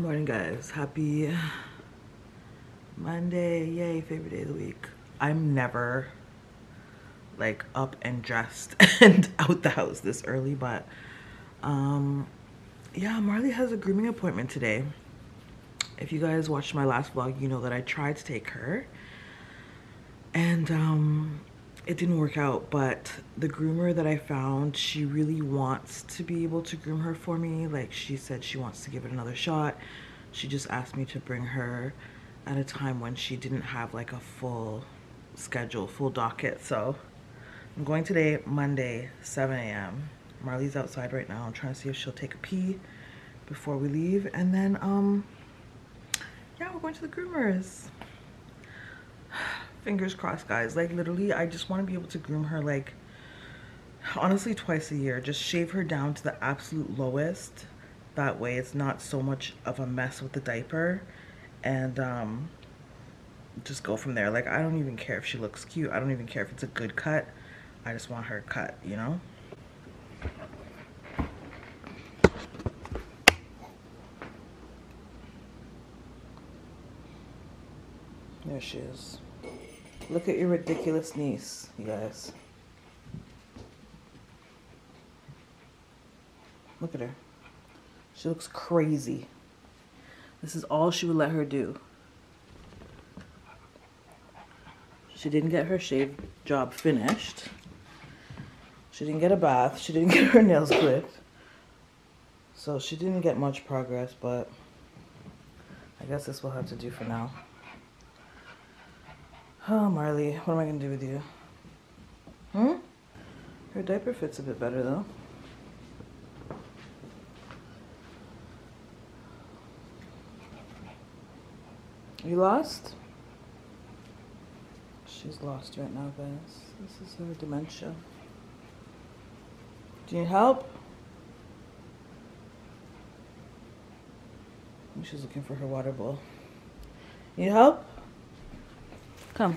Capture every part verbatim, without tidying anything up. Good morning, guys. Happy Monday. Yay, favorite day of the week. I'm never like up and dressed and out the house this early, but um yeah, Marley has a grooming appointment today. If you guys watched my last vlog, you know that I tried to take her and um it didn't work out, but the groomer that I found, she really wants to be able to groom her for me. Like, she said she wants to give it another shot. She just asked me to bring her at a time when she didn't have like a full schedule, full docket. So I'm going today, Monday, seven A M Marley's outside right now. I'm trying to see if she'll take a pee before we leave, and then um yeah, we're going to the groomers. Fingers crossed, guys. Like, literally, I just want to be able to groom her, like, honestly, twice a year. Just shave her down to the absolute lowest. That way it's not so much of a mess with the diaper. And um, just go from there. Like, I don't even care if she looks cute. I don't even care if it's a good cut. I just want her cut, you know? There she is. Look at your ridiculous niece, you guys. Look at her. She looks crazy. This is all she would let her do. She didn't get her shave job finished. She didn't get a bath. She didn't get her nails clipped. So she didn't get much progress, but I guess this will have to do for now. Oh, Marley, what am I gonna do with you? Hmm? Her diaper fits a bit better, though. You lost? She's lost right now, guys. This is her dementia. Do you need help? She's looking for her water bowl. You need help? Come.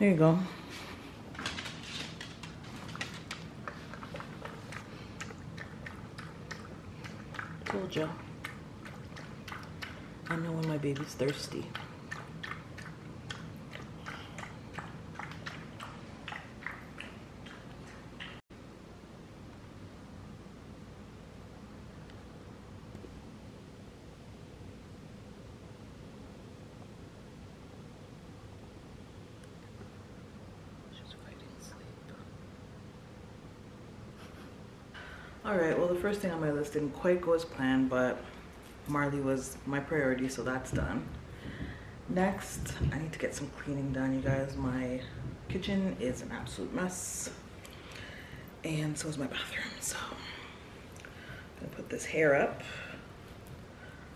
There you go. Told ya. I know when my baby's thirsty. Alright, well, the first thing on my list didn't quite go as planned, but Marley was my priority, so that's done. Next, I need to get some cleaning done, you guys. My kitchen is an absolute mess, and so is my bathroom, so I'm gonna put this hair up,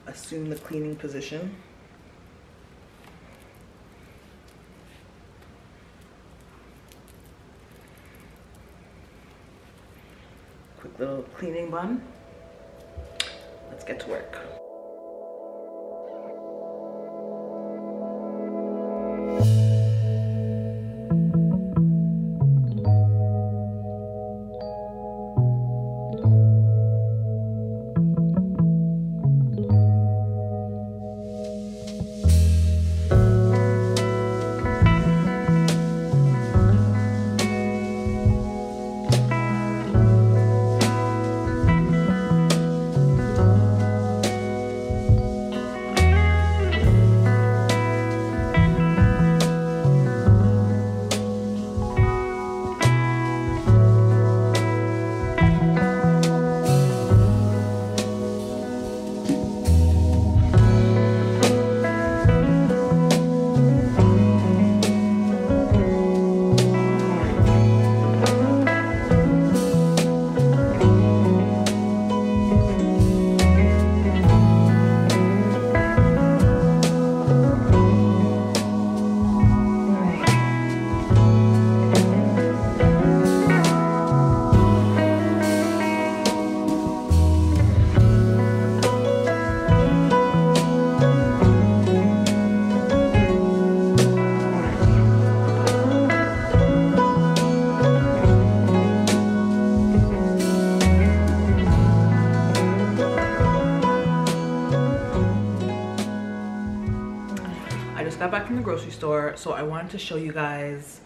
assume the cleaning position. Little cleaning bun. Let's get to work. grocery store. So I wanted to show you guys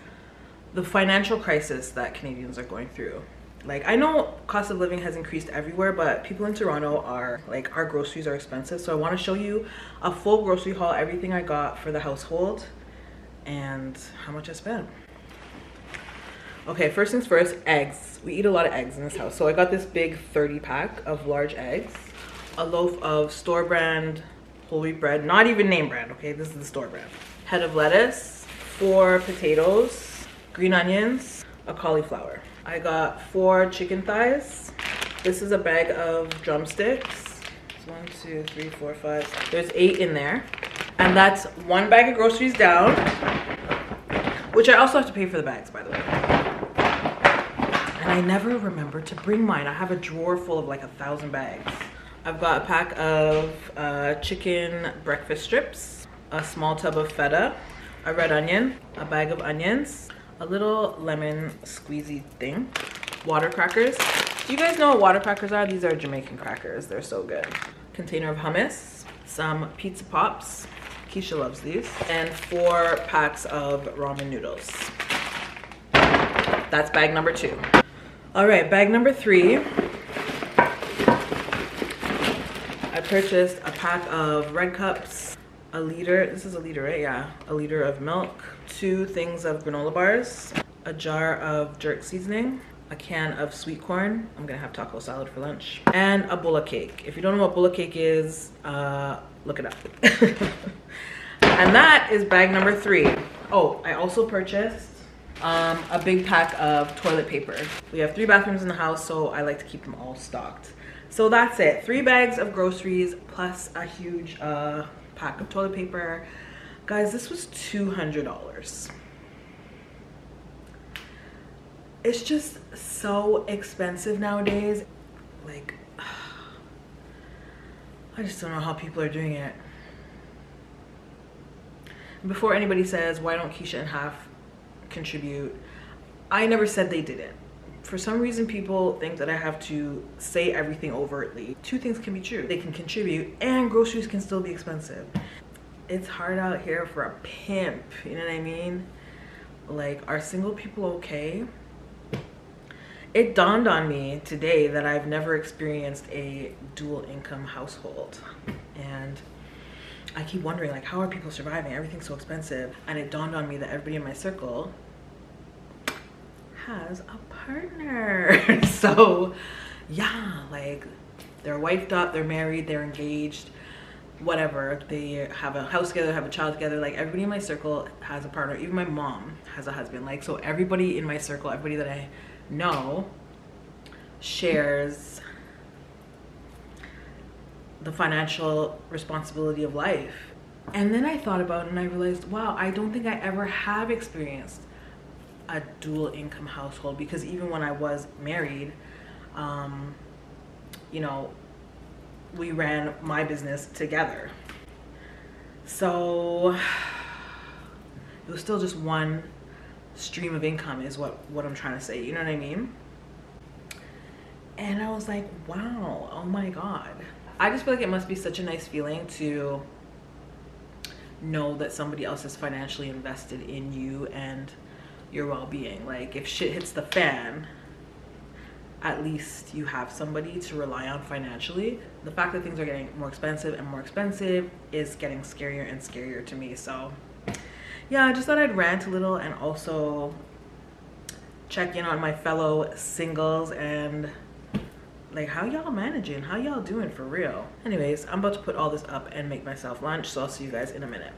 the financial crisis that Canadians are going through. Like, I know cost of living has increased everywhere, but people in Toronto are like, our groceries are expensive. So I want to show you a full grocery haul, everything I got for the household and how much I spent. Okay, first things first, eggs. We eat a lot of eggs in this house. So I got this big thirty pack of large eggs, a loaf of store brand whole wheat bread, not even name brand, okay? This is the store brand. Head of lettuce, four potatoes, green onions, a cauliflower. I got four chicken thighs. This is a bag of drumsticks. It's one, two, three, four, five. There's eight in there. And that's one bag of groceries down, which I also have to pay for the bags, by the way. And I never remember to bring mine. I have a drawer full of like a thousand bags. I've got a pack of uh, chicken breakfast strips, a small tub of feta, a red onion, a bag of onions, a little lemon squeezy thing, water crackers. Do you guys know what water crackers are? These are Jamaican crackers. They're so good. Container of hummus, some pizza pops. Keisha loves these. And four packs of ramen noodles. That's bag number two. All right, bag number three. I purchased a pack of Red Cups, a liter, this is a liter, right? Yeah, a liter of milk, two things of granola bars, a jar of jerk seasoning, a can of sweet corn. I'm gonna have taco salad for lunch, and a bowl of cake. If you don't know what bowl of cake is, uh, look it up. And that is bag number three. Oh, I also purchased um, a big pack of toilet paper. We have three bathrooms in the house, so I like to keep them all stocked. So that's it, three bags of groceries plus a huge uh, pack of toilet paper. Guys, this was two hundred dollars. It's just so expensive nowadays. Like, I just don't know how people are doing it. Before anybody says, why don't Keisha and Haf contribute? I never said they didn't. For some reason, people think that I have to say everything overtly. Two things can be true. They can contribute and groceries can still be expensive. It's hard out here for a pimp, you know what I mean? Like, are single people okay? It dawned on me today that I've never experienced a dual income household. And I keep wondering, like, how are people surviving? Everything's so expensive. And it dawned on me that everybody in my circle has a partner. So yeah, like, they're wifed up, they're married, they're engaged, whatever, they have a house together, have a child together. Like, everybody in my circle has a partner. Even my mom has a husband. Like, so everybody in my circle, everybody that I know, shares the financial responsibility of life. And then I thought about it and I realized, wow, I don't think I ever have experienced a dual income household, because even when I was married, um, you know, we ran my business together. So it was still just one stream of income is what, what I'm trying to say, you know what I mean? And I was like, wow, oh my God. I just feel like it must be such a nice feeling to know that somebody else is financially invested in you and your well-being. Like, if shit hits the fan, at least you have somebody to rely on financially. The fact that things are getting more expensive and more expensive is getting scarier and scarier to me. So yeah, I just thought I'd rant a little and also check in on my fellow singles and like, how y'all managing? How y'all doing for real? Anyways, I'm about to put all this up and make myself lunch, so I'll see you guys in a minute.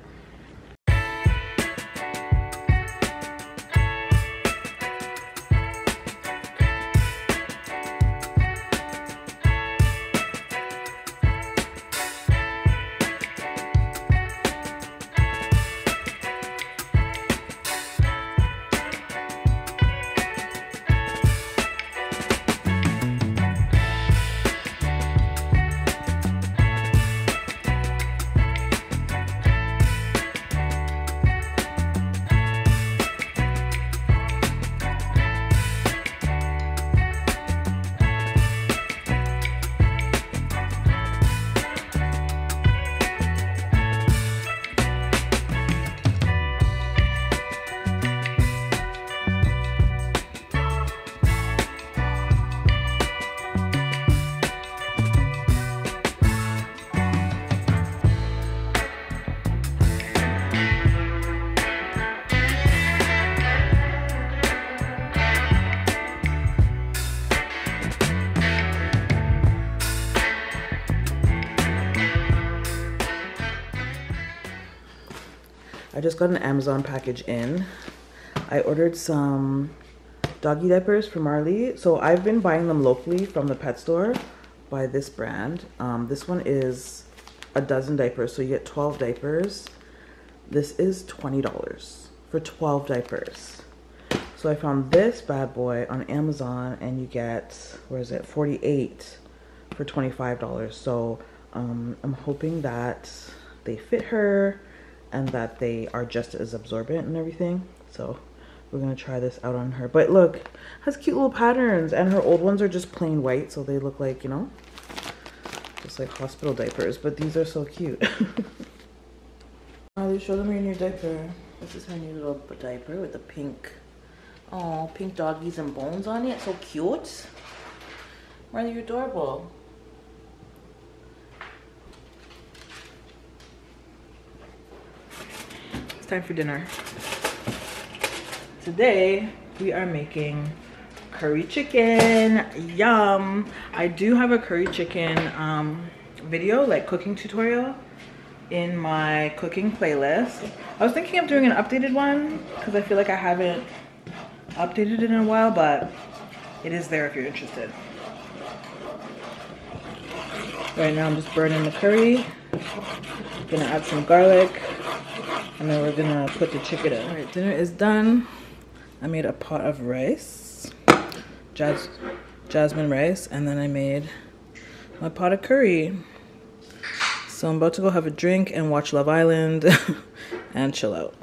just got an Amazon package in. I ordered some doggy diapers from Marley. So I've been buying them locally from the pet store by this brand. Um, this one is a dozen diapers, so you get twelve diapers. This is twenty dollars for twelve diapers. So I found this bad boy on Amazon, and you get, where is it, forty-eight for twenty-five dollars. So um, I'm hoping that they fit her and that they are just as absorbent and everything. So we're gonna try this out on her. But look, it has cute little patterns, and her old ones are just plain white, so they look like, you know, just like hospital diapers, but these are so cute. Marley, show them your new diaper. This is her new little diaper with the pink, oh, pink doggies and bones on it. So cute. Marley, you're adorable. It's time for dinner. Today we are making curry chicken. Yum. I do have a curry chicken um, video, like cooking tutorial, in my cooking playlist. I was thinking of doing an updated one because I feel like I haven't updated it in a while, but it is there if you're interested. Right now I'm just burning the curry. I'm gonna add some garlic. And then we're gonna put the chicken in. All right, dinner is done. I made a pot of rice, jas jasmine rice, and then I made my pot of curry. So I'm about to go have a drink and watch Love Island and chill out.